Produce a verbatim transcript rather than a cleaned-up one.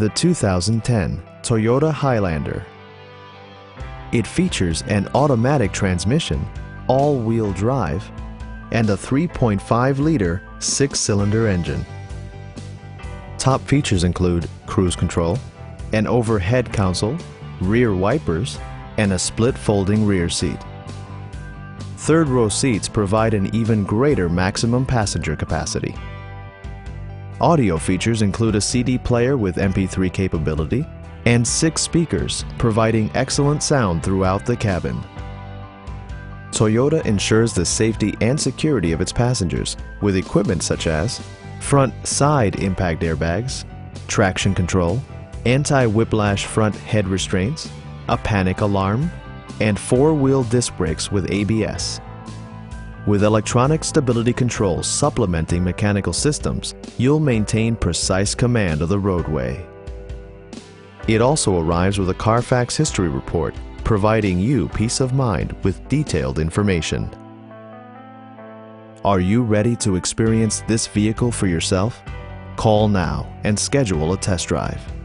the two thousand ten Toyota Highlander. It features an automatic transmission, all-wheel drive, and a three point five liter six-cylinder engine. Top features include cruise control, an overhead console, rear wipers, and a split folding rear seat. Third row seats provide an even greater maximum passenger capacity. Audio features include a C D player with M P three capability and six speakers, providing excellent sound throughout the cabin. Toyota ensures the safety and security of its passengers with equipment such as front side impact airbags, traction control, anti-whiplash front head restraints, a panic alarm, and four-wheel disc brakes with A B S. With electronic stability control supplementing mechanical systems, you'll maintain precise command of the roadway. It also arrives with a Carfax history report, providing you peace of mind with detailed information. Are you ready to experience this vehicle for yourself? Call now and schedule a test drive.